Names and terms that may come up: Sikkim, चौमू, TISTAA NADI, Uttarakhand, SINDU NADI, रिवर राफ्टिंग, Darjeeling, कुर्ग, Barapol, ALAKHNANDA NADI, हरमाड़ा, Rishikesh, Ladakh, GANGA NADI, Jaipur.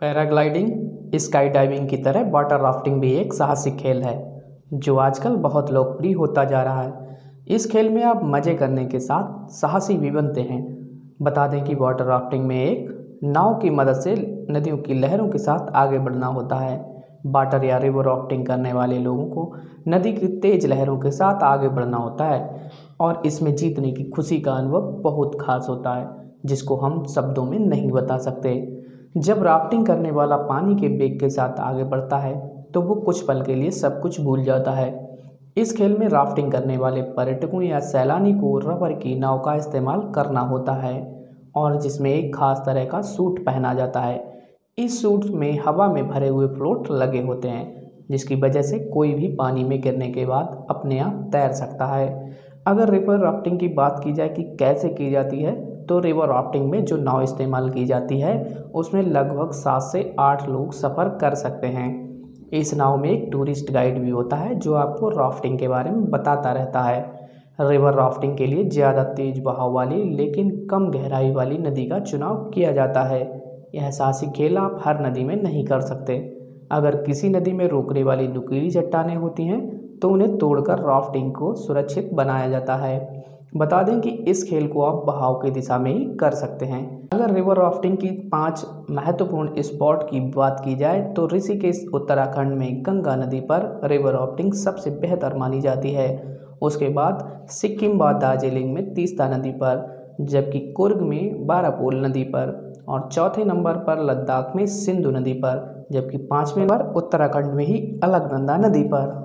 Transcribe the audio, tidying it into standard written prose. Paragliding sky diving की तरह water rafting भी एक साहसिक खेल है जो आजकल बहुत लोकप्रिय होता जा रहा है। इस खेल में आप मज़े करने के साथ साहसी भी बनते हैं। बता दें कि वाटर राफ्टिंग में एक नाव की मदद से नदियों की लहरों के साथ आगे बढ़ना होता है। वाटर या रिवर राफ्टिंग करने वाले लोगों को नदी की तेज़ लहरों के साथ आगे बढ़ना होता है और इसमें जीतने की खुशी का अनुभव बहुत खास होता है जिसको हम शब्दों में नहीं बता सकते। जब राफ्टिंग करने वाला पानी के बेग के साथ आगे बढ़ता है तो वो कुछ पल के लिए सब कुछ भूल जाता है। इस खेल में राफ्टिंग करने वाले पर्यटकों या सैलानी को रबर की नाव का इस्तेमाल करना होता है और जिसमें एक खास तरह का सूट पहना जाता है। इस सूट में हवा में भरे हुए फ्लोट लगे होते हैं जिसकी वजह से कोई भी पानी में गिरने के बाद अपने आप तैर सकता है। अगर रिवर राफ्टिंग की बात की जाए कि कैसे की जाती है तो रिवर राफ्टिंग में जो नाव इस्तेमाल की जाती है उसमें लगभग 7 से 8 लोग सफ़र कर सकते हैं। इस नाव में एक टूरिस्ट गाइड भी होता है जो आपको राफ्टिंग के बारे में बताता रहता है। रिवर राफ्टिंग के लिए ज़्यादा तेज़ बहाव वाली लेकिन कम गहराई वाली नदी का चुनाव किया जाता है। यह साहसिक खेल आप हर नदी में नहीं कर सकते। अगर किसी नदी में रोकने वाली नुकीली चट्टानें होती हैं तो उन्हें तोड़कर राफ्टिंग को सुरक्षित बनाया जाता है। बता दें कि इस खेल को आप बहाव की दिशा में ही कर सकते हैं। अगर रिवर राफ्टिंग की 5 महत्वपूर्ण स्पॉट की बात की जाए तो ऋषिकेश उत्तराखंड में गंगा नदी पर रिवर राफ्टिंग सबसे बेहतर मानी जाती है। उसके बाद सिक्किम व दार्जिलिंग में तीस्ता नदी पर, जबकि कुर्ग में बारापोल नदी पर और चौथे नंबर पर लद्दाख में सिंधु नदी पर, जबकि 5वें नंबर उत्तराखंड में ही अलकनंदा नदी पर।